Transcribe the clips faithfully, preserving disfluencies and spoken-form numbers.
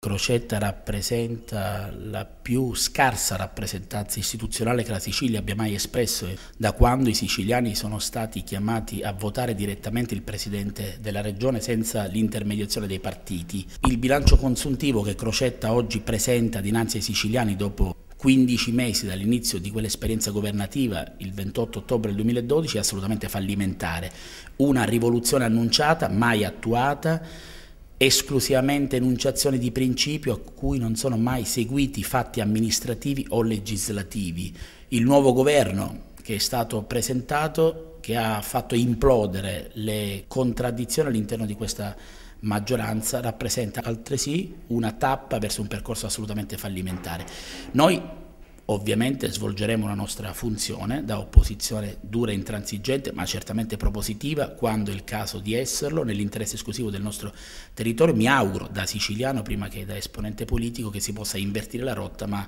Crocetta rappresenta la più scarsa rappresentanza istituzionale che la Sicilia abbia mai espresso da quando i siciliani sono stati chiamati a votare direttamente il presidente della regione senza l'intermediazione dei partiti. Il bilancio consuntivo che Crocetta oggi presenta dinanzi ai siciliani dopo quindici mesi dall'inizio di quell'esperienza governativa, il ventotto ottobre del duemiladodici, è assolutamente fallimentare. Una rivoluzione annunciata, mai attuata, esclusivamente enunciazioni di principio a cui non sono mai seguiti fatti amministrativi o legislativi. Il nuovo governo che è stato presentato, che ha fatto implodere le contraddizioni all'interno di questa maggioranza, rappresenta altresì una tappa verso un percorso assolutamente fallimentare. Noi ovviamente svolgeremo la nostra funzione da opposizione dura e intransigente, ma certamente propositiva quando è il caso di esserlo, nell'interesse esclusivo del nostro territorio. Mi auguro, da siciliano prima che da esponente politico, che si possa invertire la rotta, ma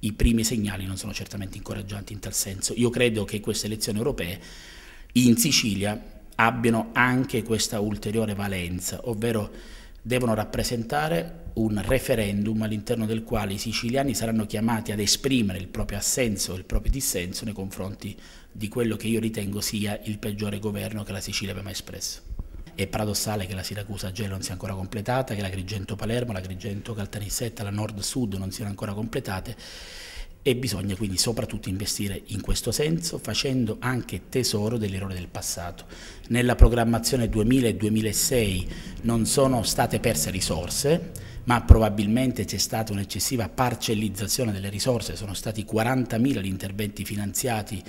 i primi segnali non sono certamente incoraggianti in tal senso. Io credo che queste elezioni europee in Sicilia abbiano anche questa ulteriore valenza, ovvero devono rappresentare un referendum all'interno del quale i siciliani saranno chiamati ad esprimere il proprio assenso e il proprio dissenso nei confronti di quello che io ritengo sia il peggiore governo che la Sicilia abbia mai espresso. È paradossale che la Siracusa-Gela non sia ancora completata, che l'Agrigento-Palermo, l'Agrigento-Caltanissetta, la Nord-Sud non siano ancora completate, e bisogna quindi soprattutto investire in questo senso, facendo anche tesoro dell'errore del passato. Nella programmazione duemila e duemilasei non sono state perse risorse, ma probabilmente c'è stata un'eccessiva parcellizzazione delle risorse. Sono stati quarantamila gli interventi finanziati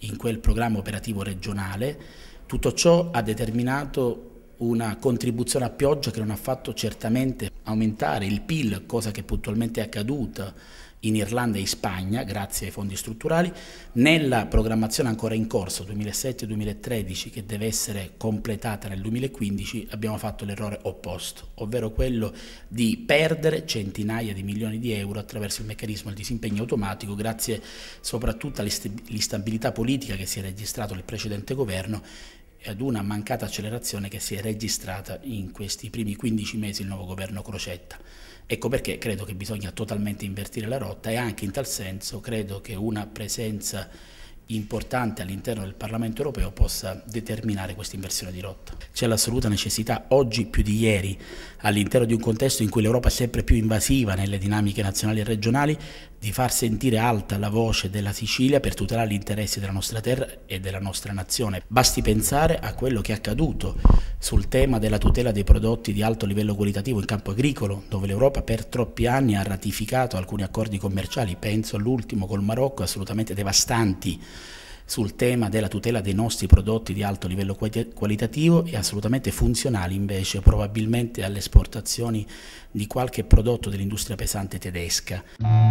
in quel programma operativo regionale. Tutto ciò ha determinato una contribuzione a pioggia che non ha fatto certamente aumentare il P I L, cosa che puntualmente è accaduta in Irlanda e in Spagna grazie ai fondi strutturali. Nella programmazione ancora in corso duemilasette duemilatredici, che deve essere completata nel duemilaquindici, abbiamo fatto l'errore opposto, ovvero quello di perdere centinaia di milioni di euro attraverso il meccanismo del disimpegno automatico, grazie soprattutto all'instabilità politica che si è registrata nel precedente governo e ad una mancata accelerazione che si è registrata in questi primi quindici mesi del nuovo governo Crocetta. Ecco perché credo che bisogna totalmente invertire la rotta, e anche in tal senso credo che una presenza importante all'interno del Parlamento europeo possa determinare questa inversione di rotta. C'è l'assoluta necessità, oggi più di ieri, all'interno di un contesto in cui l'Europa è sempre più invasiva nelle dinamiche nazionali e regionali, di far sentire alta la voce della Sicilia per tutelare gli interessi della nostra terra e della nostra nazione. Basti pensare a quello che è accaduto sul tema della tutela dei prodotti di alto livello qualitativo in campo agricolo, dove l'Europa per troppi anni ha ratificato alcuni accordi commerciali, penso all'ultimo col Marocco, assolutamente devastanti sul tema della tutela dei nostri prodotti di alto livello qualitativo, e assolutamente funzionali invece probabilmente alle esportazioni di qualche prodotto dell'industria pesante tedesca.